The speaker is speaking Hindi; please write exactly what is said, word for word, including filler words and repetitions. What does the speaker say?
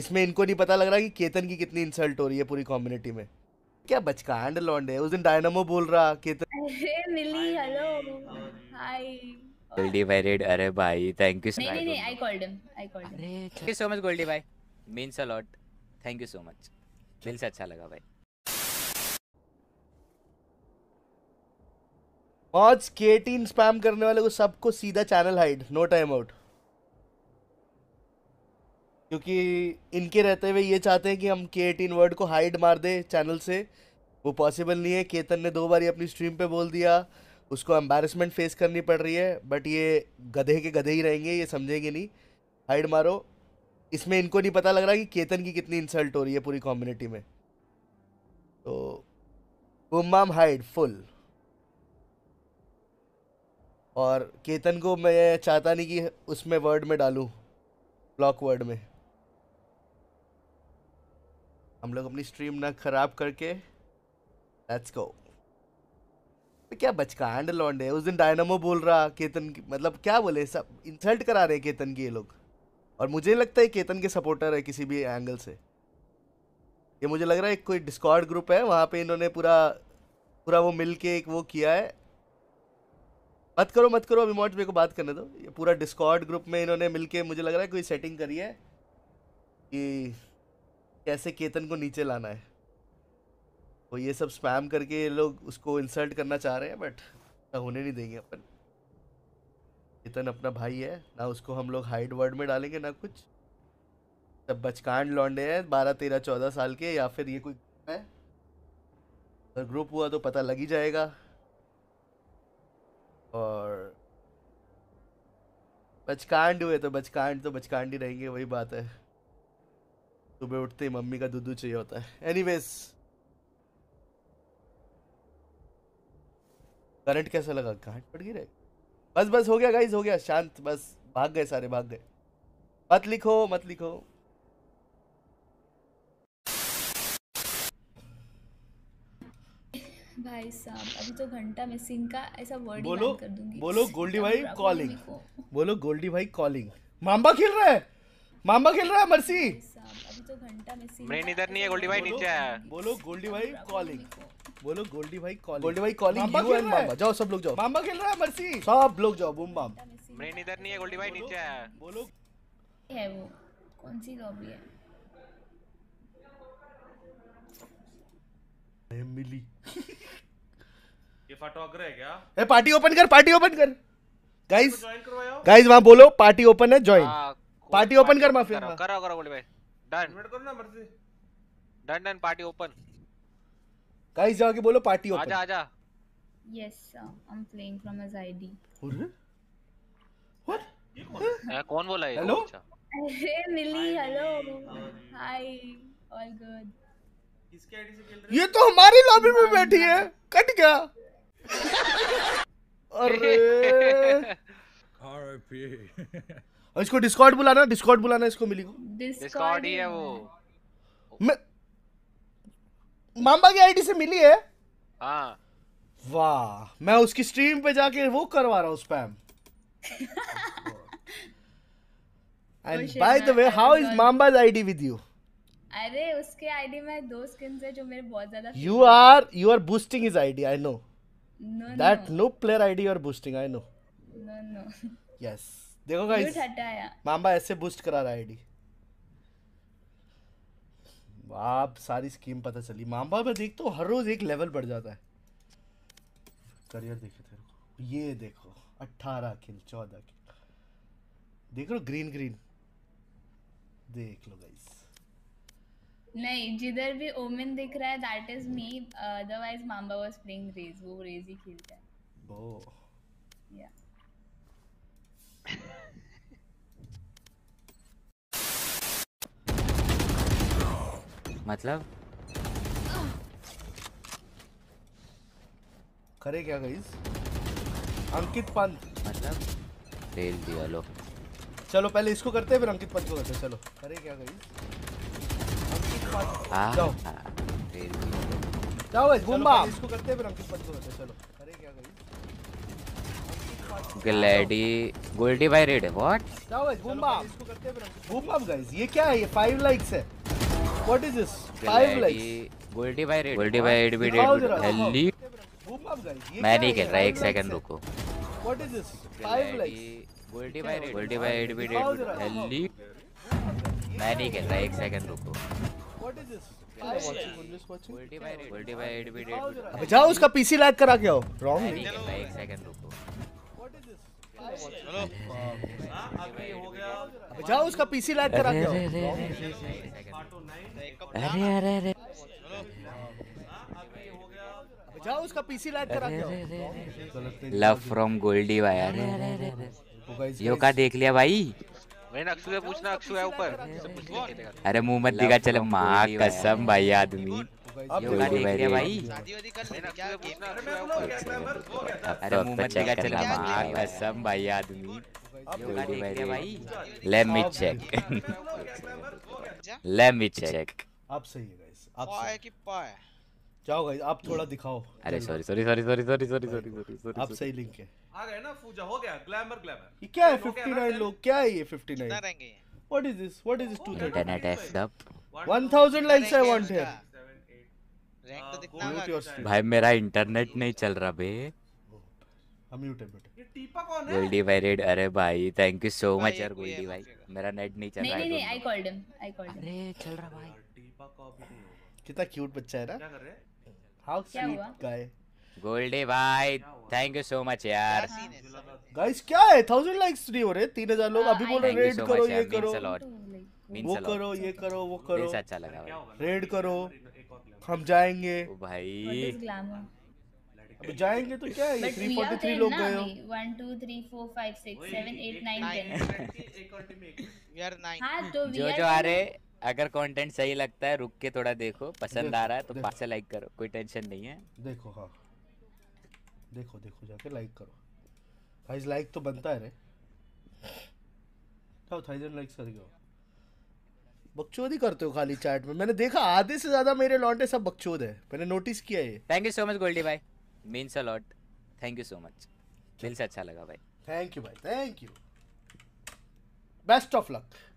इसमें इनको नहीं पता लग रहा कि केतन की कितनी इंसल्ट हो रही है पूरी कम्युनिटी में। क्या बचका हैंड लॉन्ड है, उस दिन डायनामो बोल रहा केतन। अरे मिली हेलो हाय गोल्डी भाई रेड। अरे भाई थैंक यू। नहीं नहीं I called him I called him. अरे thank you so much Goldie भाई, means a lot. Thank you so much, दिल से अच्छा लगा भाई। आज के अठारह स्पैम करने वाले को सबको सीधा channel hide, no time out, क्योंकि इनके रहते हुए ये चाहते हैं कि हम के अठारह वर्ड को हाइड मार दे चैनल से, वो पॉसिबल नहीं है। केतन ने दो बार अपनी स्ट्रीम पे बोल दिया, उसको एम्बैरसमेंट फेस करनी पड़ रही है, बट ये गधे के गधे ही रहेंगे, ये समझेंगे नहीं। हाइड मारो, इसमें इनको नहीं पता लग रहा कि केतन की कितनी इंसल्ट हो रही है पूरी कम्युनिटी में। तो बुम बम हाइड फुल। और केतन को मैं चाहता नहीं कि उसमें वर्ड में डालूं, ब्लॉक वर्ड में। हम लोग अपनी स्ट्रीम ना खराब करके लेट्स गो। क्या बचका हैंड लॉन्ड है, उस दिन डायनामो बोल रहा केतन की, मतलब क्या बोले, सब इंसल्ट करा रहे केतन की ये लोग। और मुझे लगता है केतन के सपोर्टर है किसी भी एंगल से, ये मुझे लग रहा है। कोई डिस्कॉर्ड ग्रुप है, वहाँ पे इन्होंने पूरा पूरा वो मिल के एक वो किया है। मत करो मत करो अभी मॉड, मेरे को बात करने दो। ये पूरा डिस्कॉर्ड ग्रुप में इन्होंने मिलके मुझे लग रहा है कोई सेटिंग करी है कि कैसे केतन को नीचे लाना है। तो ये सब स्पैम करके लोग उसको इंसल्ट करना चाह रहे हैं, बट ऐसा होने नहीं देंगे अपन। केतन अपना भाई है ना, उसको हम लोग हाइड वर्ड में डालेंगे ना कुछ। सब बचकांड लौंडे हैं बारह तेरह चौदह साल के, या फिर ये कोई ग्रुप है, अगर ग्रुप हुआ तो पता लग ही जाएगा। और बचकांड हुए तो बचकांड तो बचकांड ही रहेंगे, वही बात है। सुबह उठते ही मम्मी का दूध चाहिए होता है। एनीवेज करंट कैसा लगा, करंट पड़ गई रहे। बस बस हो गया गाइस, हो गया शांत, बस भाग गए सारे, भाग गए। मत लिखो मत लिखो। भाई साहब अभी तो घंटा में सिंह का ऐसा वर्ड बोलो कर दूंगी। बोलो गोल्डी भाई कॉलिंग, बोलो गोल्डी भाई कॉलिंग। मांबा खेल रहा है, मांबा खेल रहा है मर्सी। अभी तो घंटा में सिंह मेरे इधर नहीं है, गोल्डी भाई नीचे है। बोलो गोल्डी भाई कॉलिंग, बोलो गोल्डी भाई कॉलिंग, गोल्डी भाई कॉलिंग। यू एंड मांबा जाओ, सब लोग जाओ, मांबा खेल रहा है मर्सी, सब लोग जाओ। बूम बम मेरे इधर नहीं है, गोल्डी भाई नीचे है। बोलो है वो कौन सी लॉबी है। मिली ये फटाकर है क्या? ए पार्टी ओपन कर, पार्टी ओपन कर गाइस, गाइस वहां बोलो पार्टी ओपन है, ज्वाइन पार्टी ओपन कर। माफिया करो करो गोली भाई, डन वेट करो ना मर्जी, done done party open. Guys जाके बोलो पार्टी ओपन। आजा आजा yes sir I am playing from his ID. What ये कौन है, कौन बोला ये? हेलो अरे Mili hello hi all good. किसके आईडी से खेल रहे हो? ये तो हमारी लॉबी में बैठी है, कट गया। अरे और इसको डिस्कॉर्ड बुलाना, डिस्कॉर्ड बुलाना इसको, मिली को डिस्कॉर्ड ही है वो। मैं मामा की आईडी से मिली है। हाँ वाह, मैं उसकी स्ट्रीम पे जाके वो करवा रहा हूँ spam. And by the way how is मामा's आईडी विद यू? अरे उसके आईडी में दो स्किन्स है जो मेरे बहुत ज्यादा। You are you are boosting his ID, I know that. No player ID you are boosting, I know no no yes. देखो गाइस मामा ऐसे बूस्ट करा रहा है आईडी। आप सारी स्कीम पता चली मामा में, देख तो हर रोज एक लेवल बढ़ जाता है। करियर देखो तेरे को, ये देखो अट्ठारह किल चौदह किल, देख लो ग्रीन ग्रीन, देख लो गाइस। नहीं जिधर भी ओमेन दिख रहा है that is me, otherwise Mamba was playing Raze, वो रेज ही खेलता है वो। या मतलब करे क्या गाइस? अंकित पंत मतलब रेल दिया। लो चलो पहले इसको करते हैं, फिर अंकित पंत को करते हैं। चलो करे क्या गाइस? जाओ जाओ बूम बम इसको करते हैं, फिर अंकित पंत को करते हैं। चलो अरे क्या करिए ग्लैडी गोल्डी भाई रेड है व्हाट गाइस, ये क्या है? ये फाइव लाइक्स है। What is this? Five likes Goldie भाई रेड, गोल्डी भाई रेड भी रेड हेल्ली। मैं नहीं खेल रहा, एक सेकंड रुको। What is this? Five likes Goldie भाई रेड, गोल्डी भाई रेड भी रेड हेल्ली। मैं नहीं खेल रहा, एक सेकंड रुको। What is this? गोल्डी भाई रेड, गोल्डी भाई रेड भी रेड। अब जाओ उसका पीसी लैग करा के आओ। रॉन्ग, एक सेकंड रुको। चलो अभी हो गया, जाओ उसका पीसी लाइट करा के। अरे अरे अरे चलो अभी हो गया, जाओ उसका पीसी लाइट करा के। लव फ्रॉम गोल्डी भाई। अरे अरे अरे यो का देख लिया भाई मैंने। अक्षु से पूछना, अक्षु है ऊपर। अरे मुंह मत दिखा। चलो मां कसम भाई आदमी भाई। अरे मुंह मत दिखा। चलो मां कसम भाई आदमी भाई। Let me check, let me check. आप सही है गाइस, आप सही है कि पा है। जाओ गाइस आप थोड़ा दिखाओ। अरे sorry sorry sorry sorry sorry sorry sorry sorry आप सही लिंक है। आ गए ना पूजा, हो गया ग्लैमर ग्लैमर। ये क्या है उनसठ लोग? क्या है ये उनसठ? कितना रहेंगे ये? What is this? What is this? Two internet F up one thousand likes I want here. Rank तो दिखना होगा भाई। मेरा इंटरनेट नहीं चल रहा बे। हम म्यूट है बेटा। ये टीपा कौन है? गोल्डी भाई रेड। अरे भाई थैंक यू सो मच यार गोल्डी भाई। मेरा नेट नहीं चल रहा। नहीं नहीं I called him, I called him. अरे चल रहा भाई। टीपा का भी नहीं होगा। कितना क्यूट बच्चा है ना। क्या कर रहे हैं? How sweet guy. गोल्डी भाई थैंक यू सो मच यार। गाइस क्या है थाउज़ेंड लाइक्स नहीं हो रहे? तीन हज़ार लोग अभी बोल रहे रेड करो, ये करो वो करो, ये करो वो करो। अच्छा लगा रेड करो, हम जाएंगे भाई। अब जाएंगे तो क्या है? तीन सौ तैंतालीस लोग गए हो। एक दो तीन चार पाँच छह सात आठ नौ दस यार नौ। जो जो आ रहे अगर कंटेंट सही लगता है रुक के थोड़ा देखो, पसंद आ रहा है तो पाँच से लाइक करो, कोई टेंशन नहीं है। देखो हाँ देखो देखो जाके लाइक करो भाई, लाइक तो बनता है रे। तो थाउज़ेंड लाइक्स कर गया। बकचोदी करते हो खाली चैट में। मैंने देखा आधे से ज्यादा मेरे लॉन्टे सब बकचोद है, मैंने नोटिस किया ये। Thank you so much Goldie भाई, means a lot. Thank you so much, दिल से अच्छा लगा भाई। थैंक यू भाई, thank you, best of luck.